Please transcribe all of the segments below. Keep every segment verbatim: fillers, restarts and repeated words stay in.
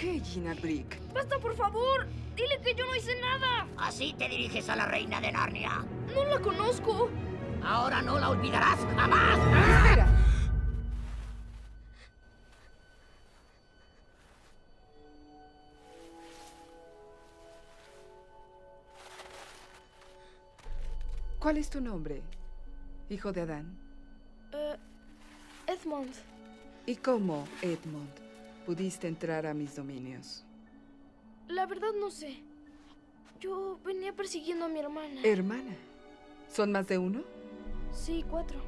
qué, Gina Brick? ¡Basta, por favor! ¡Dile que yo no hice nada! ¿Así te diriges a la reina de Narnia? No la conozco. Ahora no la olvidarás jamás. Espera. ¿Cuál es tu nombre, hijo de Adán? Uh, Edmund. ¿Y cómo, Edmund, pudiste entrar a mis dominios? La verdad no sé. Yo venía persiguiendo a mi hermana. ¿Hermana? ¿Son más de uno? Sí, cuatro.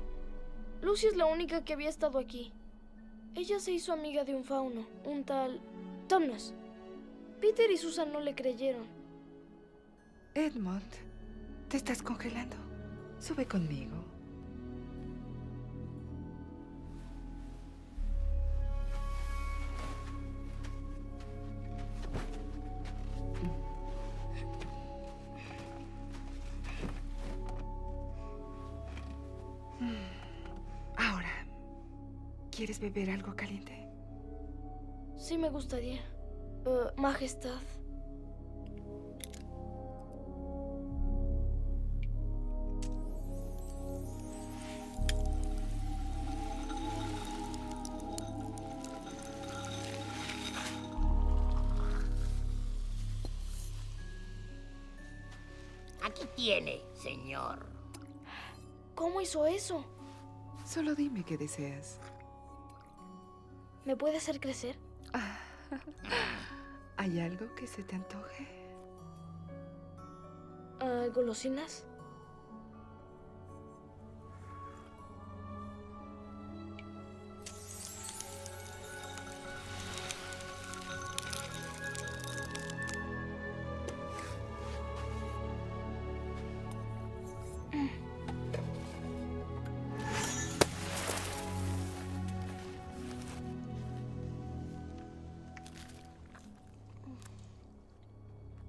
Lucy es la única que había estado aquí. Ella se hizo amiga de un fauno, un tal Tumnus. Peter y Susan no le creyeron. Edmund, te estás congelando. Sube conmigo. ¿Quieres beber algo caliente? Sí, me gustaría. Uh, majestad. Aquí tiene, señor. ¿Cómo hizo eso? Solo dime qué deseas. ¿Me puede hacer crecer? ¿Hay algo que se te antoje? Uh, ¿Golosinas?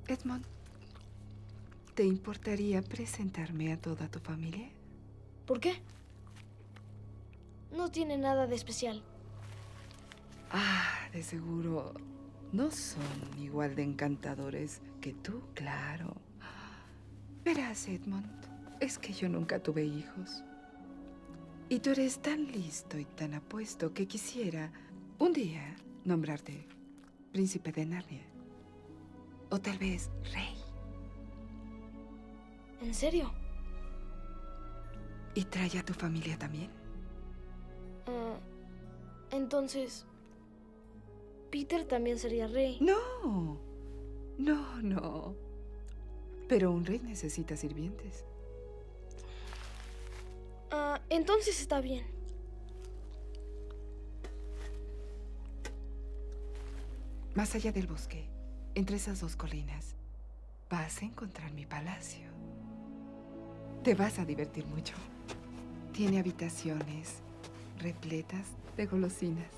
Edmund, ¿te importaría presentarme a toda tu familia? ¿Por qué? No tiene nada de especial. Ah, de seguro no son igual de encantadores que tú, claro. Verás, Edmund, es que yo nunca tuve hijos. Y tú eres tan listo y tan apuesto que quisiera un día nombrarte príncipe de Narnia. O tal vez rey. ¿En serio? ¿Y trae a tu familia también? Uh, entonces, ¿Peter también sería rey? No, no, no. Pero un rey necesita sirvientes. Uh, entonces está bien. Más allá del bosque. Entre esas dos colinas, vas a encontrar mi palacio. Te vas a divertir mucho. Tiene habitaciones repletas de golosinas.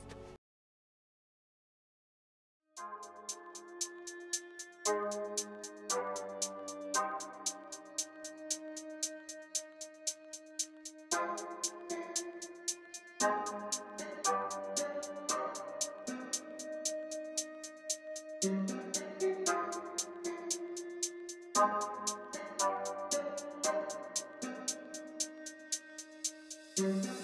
Mm-hmm.